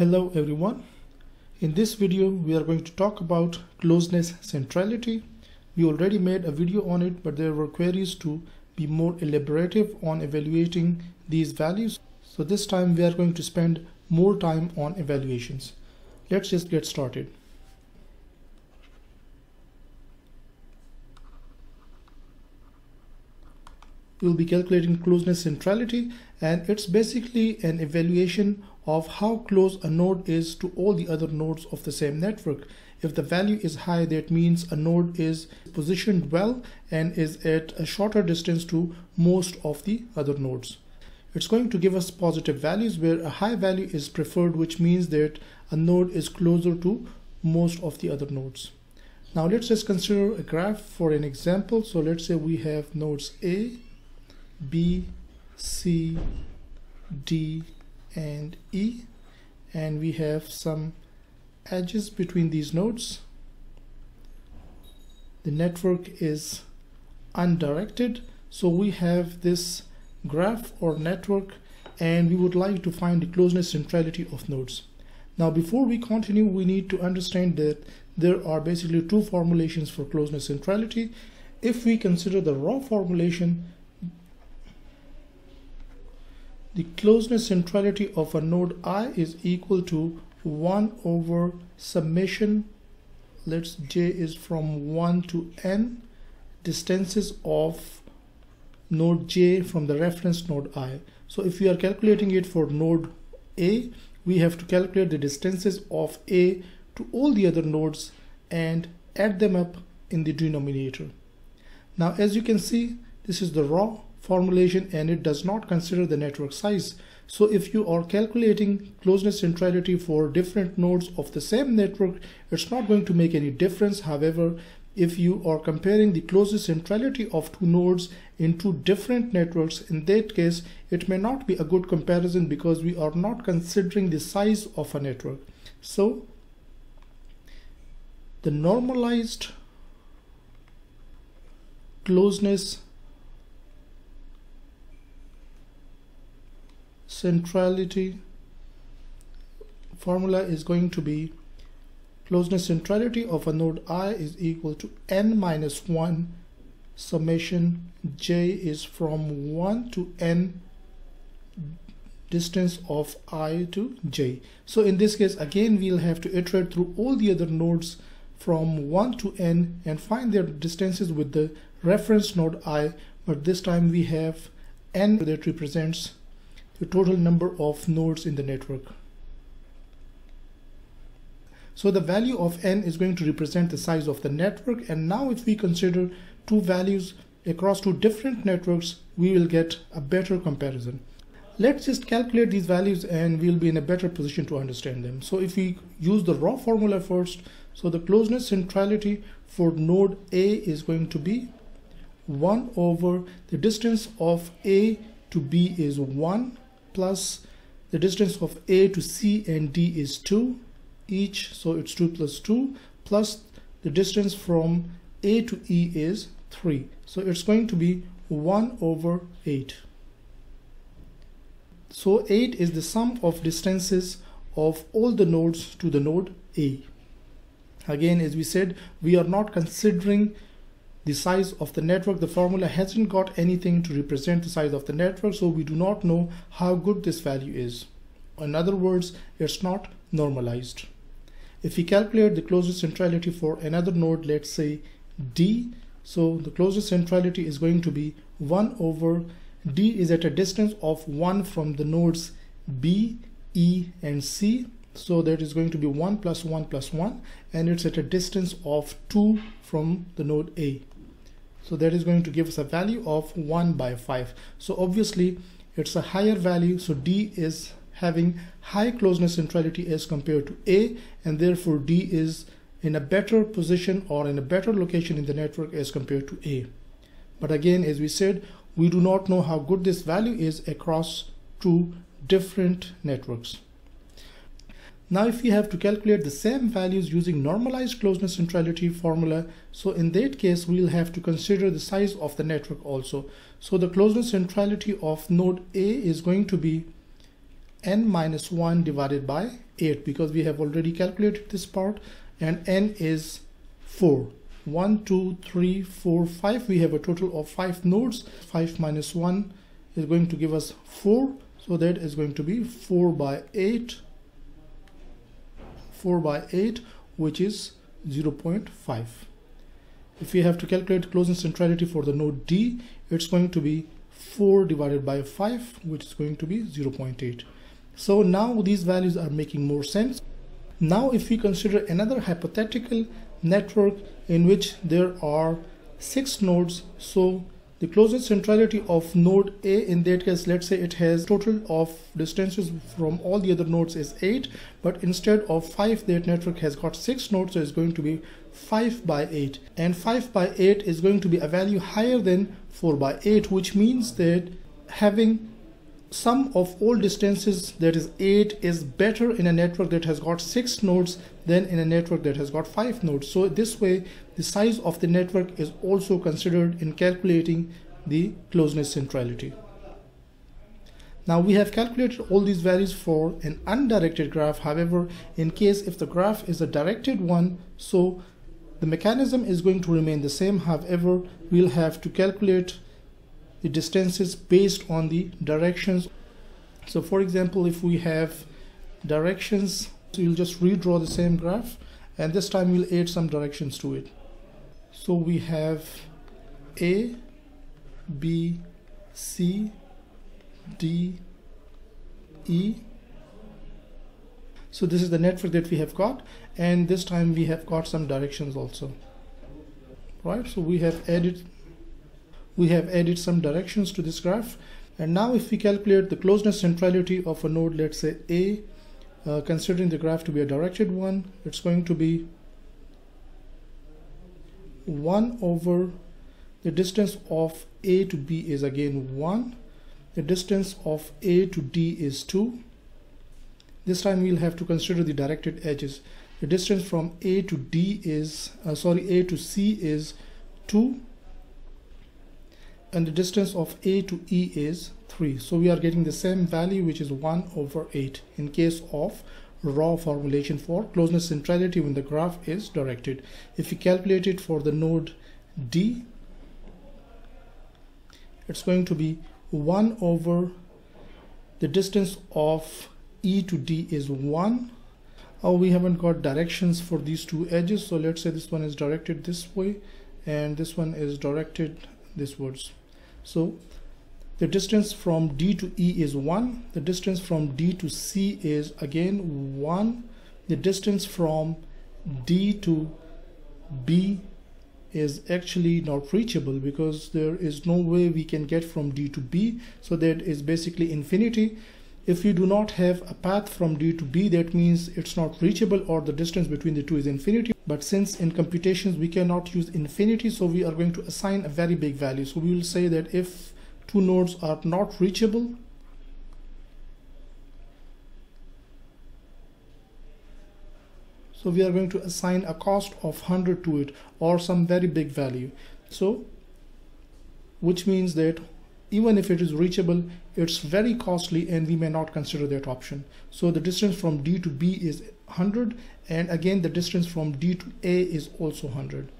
Hello everyone. In this video we are going to talk about closeness centrality. We already made a video on it, but there were queries to be more elaborative on evaluating these values. So this time we are going to spend more time on evaluations. Let's just get started. We'll be calculating closeness centrality, and it's basically an evaluation of how close a node is to all the other nodes of the same network. If the value is high, that means a node is positioned well and is at a shorter distance to most of the other nodes. It's going to give us positive values where a high value is preferred, which means that a node is closer to most of the other nodes. Now let's just consider a graph for an example. So let's say we have nodes A, B, C, D, and E, and we have some edges between these nodes. The network is undirected, so we have this graph or network, and we would like to find the closeness centrality of nodes. Now before we continue, we need to understand that there are basically two formulations for closeness centrality. If we consider the raw formulation, the closeness centrality of a node I is equal to 1 over summation, let's j is from 1 to n, distances of node j from the reference node I. So if we are calculating it for node A, we have to calculate the distances of A to all the other nodes and add them up in the denominator. Now as you can see, this is the raw formulation and it does not consider the network size. So if you are calculating closeness centrality for different nodes of the same network, it's not going to make any difference. However, if you are comparing the closeness centrality of two nodes in two different networks, in that case it may not be a good comparison because we are not considering the size of a network. So the normalized closeness centrality formula is going to be closeness centrality of a node I is equal to n minus 1 summation j is from 1 to n distance of I to j. So in this case again we'll have to iterate through all the other nodes from 1 to n and find their distances with the reference node I, but this time we have n that represents the total number of nodes in the network. So the value of n is going to represent the size of the network, and now if we consider two values across two different networks, we will get a better comparison. Let's just calculate these values and we'll be in a better position to understand them. So if we use the raw formula first, so the closeness centrality for node A is going to be 1 over the distance of A to B is 1 plus the distance of A to C and D is 2 each, so it's 2 plus 2 plus the distance from A to E is 3, so it's going to be 1 over 8. So 8 is the sum of distances of all the nodes to the node A. Again, as we said, we are not considering the size of the network. The formula hasn't got anything to represent the size of the network, so we do not know how good this value is. In other words, it's not normalized. If we calculate the closest centrality for another node, let's say D, so the closest centrality is going to be 1 over D is at a distance of 1 from the nodes B, E, and C, so that is going to be 1 plus 1 plus 1, and it's at a distance of 2 from the node A. So that is going to give us a value of 1 by 5. So obviously it's a higher value. So D is having high closeness centrality as compared to A, and therefore D is in a better position or in a better location in the network as compared to A. But again, as we said, we do not know how good this value is across two different networks. Now if we have to calculate the same values using normalized closeness centrality formula, so in that case we'll have to consider the size of the network also. So the closeness centrality of node A is going to be n minus 1 divided by 8, because we have already calculated this part, and n is 4. 1, 2, 3, 4, 5. We have a total of 5 nodes. 5 minus 1 is going to give us 4. So that is going to be 4 by 8, which is 0.5. If we have to calculate closing centrality for the node D, it's going to be 4 divided by 5, which is going to be 0.8. So now these values are making more sense. Now if we consider another hypothetical network in which there are 6 nodes, so the closing centrality of node A, in that case, let's say it has total of distances from all the other nodes is 8, but instead of 5, that network has got 6 nodes, so it's going to be 5 by 8. And 5 by 8 is going to be a value higher than 4 by 8, which means that having sum of all distances, that is 8, is better in a network that has got 6 nodes than in a network that has got 5 nodes. So this way the size of the network is also considered in calculating the closeness centrality. Now we have calculated all these values for an undirected graph. However, in case if the graph is a directed one, so the mechanism is going to remain the same. However, we'll have to calculate the distances based on the directions. So for example, if we have directions, so you'll just redraw the same graph, and this time we'll add some directions to it. So we have A, B, C, D, E. So this is the network that we have got, and this time we have got some directions also, right? So we have added some directions to this graph. And now if we calculate the closeness centrality of a node, let's say A, considering the graph to be a directed one, it's going to be 1 over the distance of A to B is again 1. The distance of A to D is 2. This time we'll have to consider the directed edges. The distance from A to C is 2. And the distance of A to E is 3. So we are getting the same value, which is 1 over 8 in case of raw formulation for closeness centrality when the graph is directed. If we calculate it for the node D, it's going to be 1 over the distance of E to D is 1. Oh, we haven't got directions for these two edges. So let's say this one is directed this way and this one is directed this words. So the distance from D to E is 1. The distance from D to C is again 1. The distance from D to B is actually not reachable because there is no way we can get from D to B. So that is basically infinity. If you do not have a path from D to B, that means it's not reachable or the distance between the two is infinity. But since in computations we cannot use infinity, so we are going to assign a very big value. So we will say that if two nodes are not reachable, so we are going to assign a cost of 100 to it or some very big value. So which means that even if it is reachable, it's very costly and we may not consider that option. So the distance from D to B is 100, and again the distance from D to A is also 100.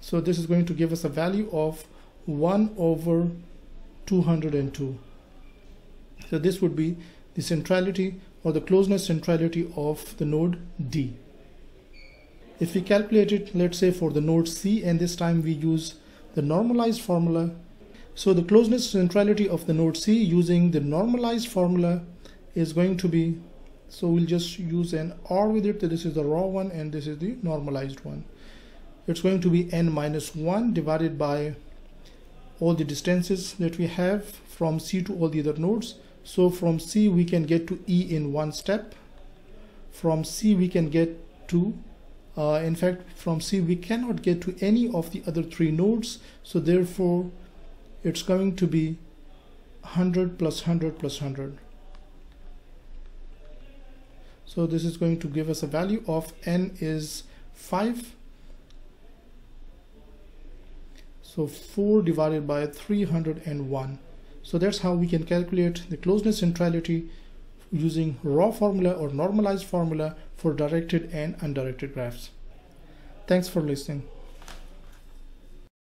So this is going to give us a value of 1 over 202. So this would be the centrality or the closeness centrality of the node D. If we calculate it, let's say for the node C, and this time we use the normalized formula. So the closeness centrality of the node C using the normalized formula is going to be, so we'll just use an R with it. This is the raw one and this is the normalized one. It's going to be n minus 1 divided by all the distances that we have from C to all the other nodes. So from C we can get to E in one step. From C we can get to in fact, from C we cannot get to any of the other 3 nodes. So therefore it's going to be 100 plus 100 plus 100. So this is going to give us a value of n is 5. So 4 divided by 301. So that's how we can calculate the closeness centrality using raw formula or normalized formula for directed and undirected graphs. Thanks for listening.